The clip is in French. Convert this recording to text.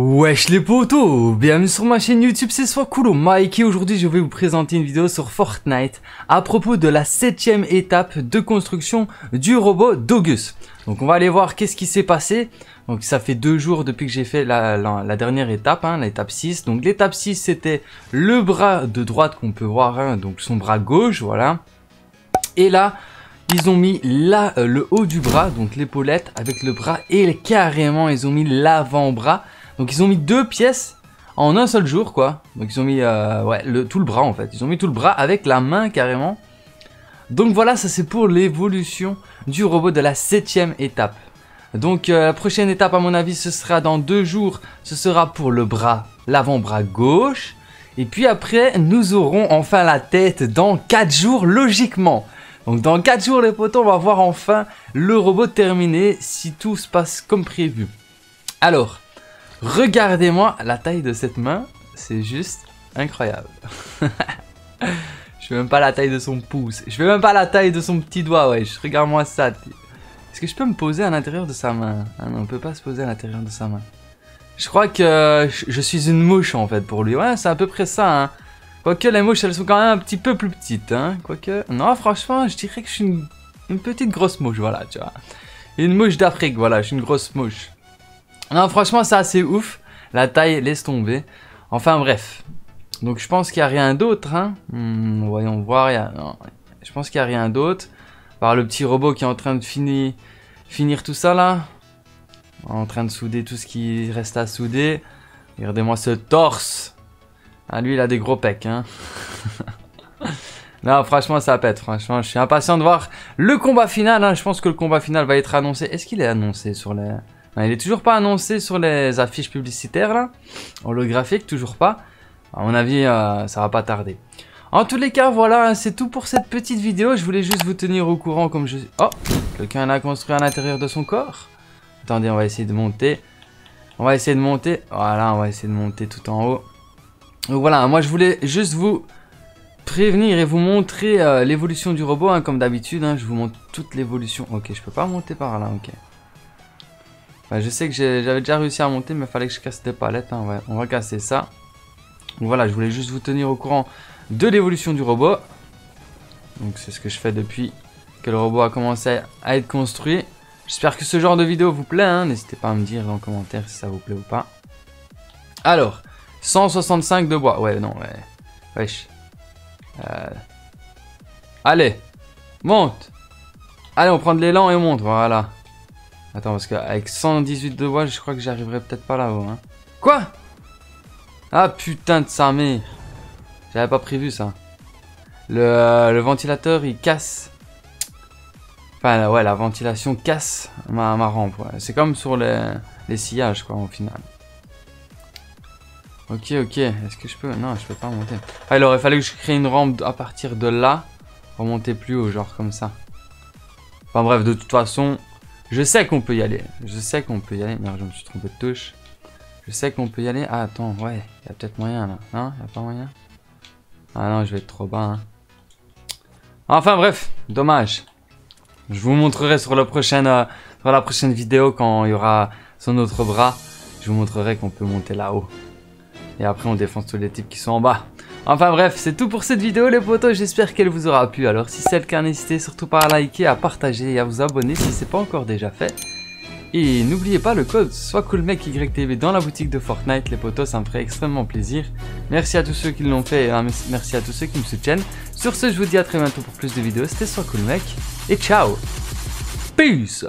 Wesh les potos, bienvenue sur ma chaîne YouTube, c'est Soiscool Mec et aujourd'hui je vais vous présenter une vidéo sur Fortnite à propos de la 7ème étape de construction du robot Doggus. Donc on va aller voir qu'est-ce qui s'est passé. Donc ça fait 2 jours depuis que j'ai fait la dernière étape, hein, l'étape 6. Donc l'étape 6 c'était le bras de droite qu'on peut voir, hein, donc son bras gauche, voilà. Et là... ils ont mis le haut du bras, donc l'épaulette avec le bras, et carrément ils ont mis l'avant-bras. Donc ils ont mis 2 pièces en un seul jour quoi. Donc ils ont mis tout le bras en fait. Ils ont mis tout le bras avec la main carrément. Donc voilà, ça c'est pour l'évolution du robot de la 7ème étape. Donc la prochaine étape à mon avis ce sera dans 2 jours. Ce sera pour le bras, l'avant-bras gauche. Et puis après nous aurons enfin la tête dans 4 jours logiquement. Donc dans 4 jours les potos, on va voir enfin le robot terminé si tout se passe comme prévu. Alors, regardez-moi la taille de cette main, c'est juste incroyable. Je fais même pas la taille de son pouce, je fais même pas la taille de son petit doigt, ouais, regarde-moi ça. Est-ce que je peux me poser à l'intérieur de sa main? Ah non, on peut pas se poser à l'intérieur de sa main. Je crois que je suis une mouche en fait pour lui, ouais, c'est à peu près ça hein. Quoique les mouches elles sont quand même un petit peu plus petites hein. Quoique, non franchement je dirais que je suis une petite grosse mouche, voilà tu vois. Une mouche d'Afrique, voilà, je suis une grosse mouche. Non franchement c'est assez ouf, la taille laisse tomber. Enfin bref, donc je pense qu'il n'y a rien d'autre hein. Voyons voir, je pense qu'il n'y a rien d'autre. Par le petit robot qui est en train de finir tout ça là. En train de souder tout ce qui reste à souder. Regardez-moi ce torse. Ah lui il a des gros pecs hein. Non franchement ça pète, franchement je suis impatient de voir le combat final hein. Je pense que le combat final va être annoncé. Est-ce qu'il est annoncé sur les... Non il est toujours pas annoncé sur les affiches publicitaires là. Holographique toujours pas. À mon avis ça va pas tarder. En tous les cas voilà, c'est tout pour cette petite vidéo. Je voulais juste vous tenir au courant comme je... Oh, quelqu'un a construit à l'intérieur de son corps. Attendez, on va essayer de monter. On va essayer de monter. Voilà, on va essayer de monter tout en haut. Donc voilà, moi je voulais juste vous prévenir et vous montrer l'évolution du robot, hein, comme d'habitude, hein, je vous montre toute l'évolution. Ok, je peux pas monter par là, ok. Enfin, je sais que j'avais déjà réussi à monter, mais il fallait que je casse des palettes, hein, ouais, on va casser ça. Donc voilà, je voulais juste vous tenir au courant de l'évolution du robot. Donc c'est ce que je fais depuis que le robot a commencé à être construit. J'espère que ce genre de vidéo vous plaît, hein, n'hésitez pas à me dire dans les commentaires si ça vous plaît ou pas. Alors... 165 de bois, ouais non, ouais, wesh. Allez, monte. Allez, on prend de l'élan et on monte, voilà. Attends, parce qu'avec 118 de bois, je crois que j'arriverai peut-être pas là-haut. Hein. Quoi? Ah putain de sa mère. J'avais pas prévu ça. Le ventilateur, il casse. Enfin, ouais, la ventilation casse ma rampe, ouais. C'est comme sur les sillages, quoi, au final. Ok, est-ce que je peux? Non, je peux pas monter. Ah, il aurait fallu que je crée une rampe à partir de là, remonter plus haut, genre comme ça. Enfin bref, de toute façon, je sais qu'on peut y aller. Je sais qu'on peut y aller. Merde, je me suis trompé de touche. Je sais qu'on peut y aller. Ah, attends, ouais, il y a peut-être moyen là. Non, il n'y a pas moyen. Ah non, je vais être trop bas. Hein. Enfin bref, dommage. Je vous montrerai sur la prochaine vidéo quand il y aura son autre bras. Je vous montrerai qu'on peut monter là-haut. Et après on défonce tous les types qui sont en bas. Enfin bref, c'est tout pour cette vidéo les potos. J'espère qu'elle vous aura plu. Alors si c'est le cas, n'hésitez surtout pas à liker, à partager et à vous abonner si ce n'est pas encore déjà fait. Et n'oubliez pas le code SoisCoolMecYTV dans la boutique de Fortnite les potos, ça me ferait extrêmement plaisir. Merci à tous ceux qui l'ont fait et merci à tous ceux qui me soutiennent. Sur ce, je vous dis à très bientôt pour plus de vidéos. C'était SoisCoolMec et ciao. Peace.